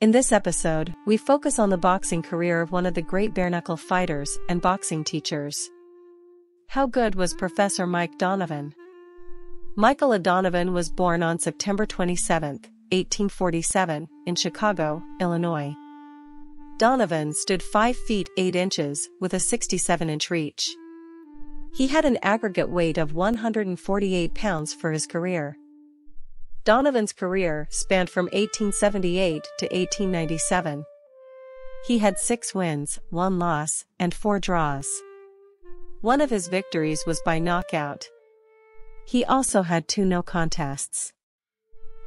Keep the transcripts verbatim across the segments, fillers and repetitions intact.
In this episode, we focus on the boxing career of one of the great bare-knuckle fighters and boxing teachers. How good was Professor Mike Donovan? Michael O'Donovan was born on September twenty-seventh, eighteen forty-seven, in Chicago, Illinois. Donovan stood five feet eight inches with a sixty-seven inch reach. He had an aggregate weight of one hundred forty-eight pounds for his career. Donovan's career spanned from eighteen seventy-eight to eighteen ninety-seven. He had six wins, one loss, and four draws. One of his victories was by knockout. He also had two no contests.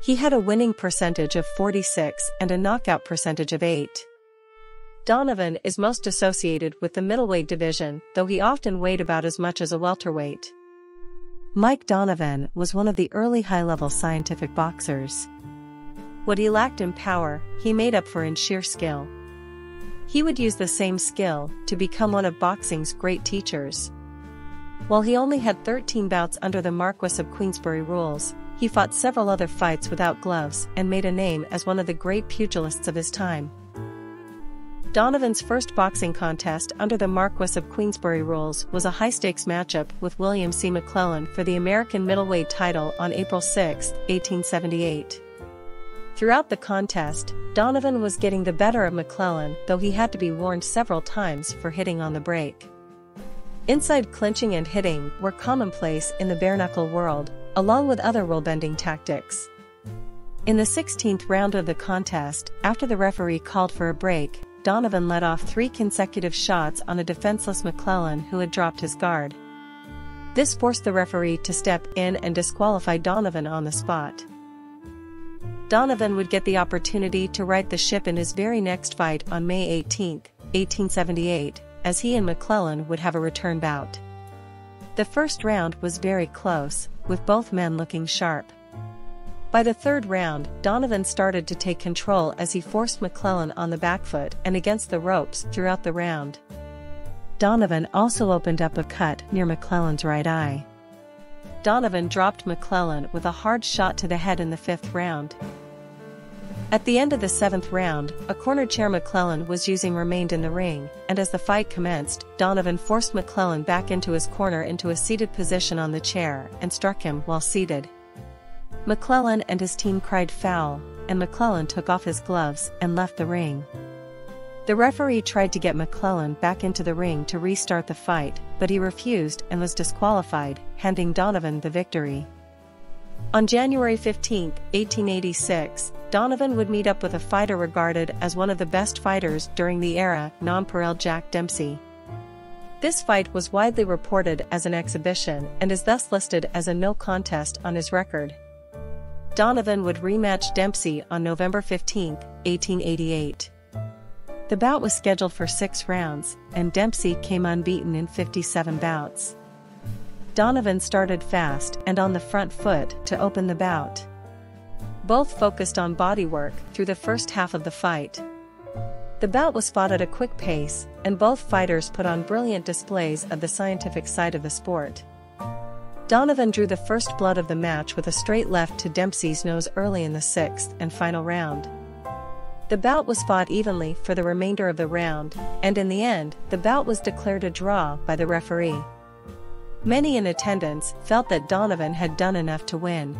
He had a winning percentage of forty-six and a knockout percentage of eight. Donovan is most associated with the middleweight division, though he often weighed about as much as a welterweight. Mike Donovan was one of the early high-level scientific boxers. What he lacked in power, he made up for in sheer skill. He would use the same skill to become one of boxing's great teachers. While he only had thirteen bouts under the Marquess of Queensberry rules, he fought several other fights without gloves and made a name as one of the great pugilists of his time. Donovan's first boxing contest under the Marquess of Queensberry rules was a high-stakes matchup with William C. McClellan for the American middleweight title on April sixth, eighteen seventy-eight. Throughout the contest, Donovan was getting the better of McClellan, though he had to be warned several times for hitting on the break. Inside clinching and hitting were commonplace in the bare-knuckle world, along with other rule-bending tactics. In the sixteenth round of the contest, after the referee called for a break, Donovan let off three consecutive shots on a defenseless McClellan who had dropped his guard. This forced the referee to step in and disqualify Donovan on the spot. Donovan would get the opportunity to right the ship in his very next fight on May eighteenth, eighteen seventy-eight, as he and McClellan would have a return bout. The first round was very close, with both men looking sharp. By the third round, Donovan started to take control as he forced McClellan on the back foot and against the ropes throughout the round. Donovan also opened up a cut near McClellan's right eye. Donovan dropped McClellan with a hard shot to the head in the fifth round. At the end of the seventh round, a corner chair McClellan was using remained in the ring, and as the fight commenced, Donovan forced McClellan back into his corner into a seated position on the chair and struck him while seated. McClellan and his team cried foul, and McClellan took off his gloves and left the ring. The referee tried to get McClellan back into the ring to restart the fight, but he refused and was disqualified, handing Donovan the victory. On January fifteenth, eighteen eighty-six, Donovan would meet up with a fighter regarded as one of the best fighters during the era, nonpareil Jack Dempsey. This fight was widely reported as an exhibition and is thus listed as a no contest on his record. Donovan would rematch Dempsey on November fifteenth, eighteen eighty-eight. The bout was scheduled for six rounds, and Dempsey came unbeaten in fifty-seven bouts. Donovan started fast and on the front foot to open the bout. Both focused on bodywork through the first half of the fight. The bout was fought at a quick pace, and both fighters put on brilliant displays of the scientific side of the sport. Donovan drew the first blood of the match with a straight left to Dempsey's nose early in the sixth and final round. The bout was fought evenly for the remainder of the round, and in the end, the bout was declared a draw by the referee. Many in attendance felt that Donovan had done enough to win.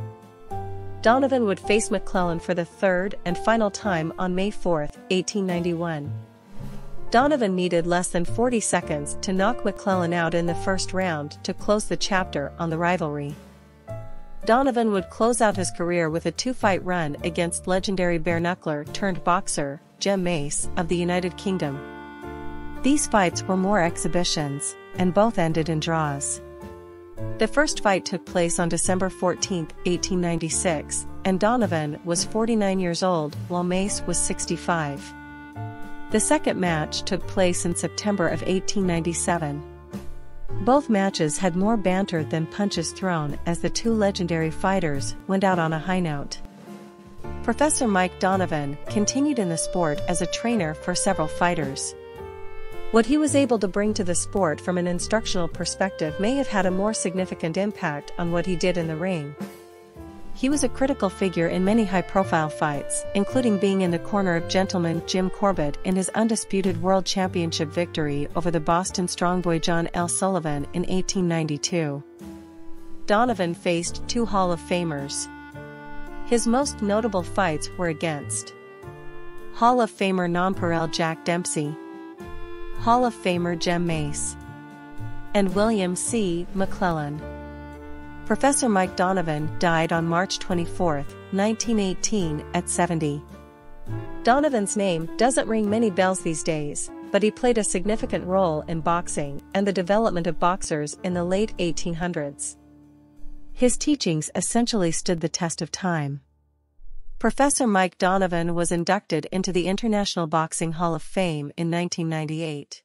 Donovan would face McClellan for the third and final time on May fourth, eighteen ninety-one. Donovan needed less than forty seconds to knock McClellan out in the first round to close the chapter on the rivalry. Donovan would close out his career with a two-fight run against legendary bare-knuckler turned boxer, Jem Mace, of the United Kingdom. These fights were more exhibitions, and both ended in draws. The first fight took place on December fourteenth, eighteen ninety-six, and Donovan was forty-nine years old while Mace was sixty-five. The second match took place in September of eighteen ninety-seven. Both matches had more banter than punches thrown as the two legendary fighters went out on a high note. Professor Mike Donovan continued in the sport as a trainer for several fighters. What he was able to bring to the sport from an instructional perspective may have had a more significant impact on what he did in the ring. He was a critical figure in many high-profile fights, including being in the corner of gentleman Jim Corbett in his undisputed World Championship victory over the Boston strongboy John L. Sullivan in eighteen ninety-two. Donovan faced two Hall of Famers. His most notable fights were against Hall of Famer nonpareil Jack Dempsey, Hall of Famer Jem Mace, and William C. McClellan. Professor Mike Donovan died on March twenty-fourth, nineteen eighteen, at seventy. Donovan's name doesn't ring many bells these days, but he played a significant role in boxing and the development of boxers in the late eighteen hundreds. His teachings essentially stood the test of time. Professor Mike Donovan was inducted into the International Boxing Hall of Fame in nineteen ninety-eight.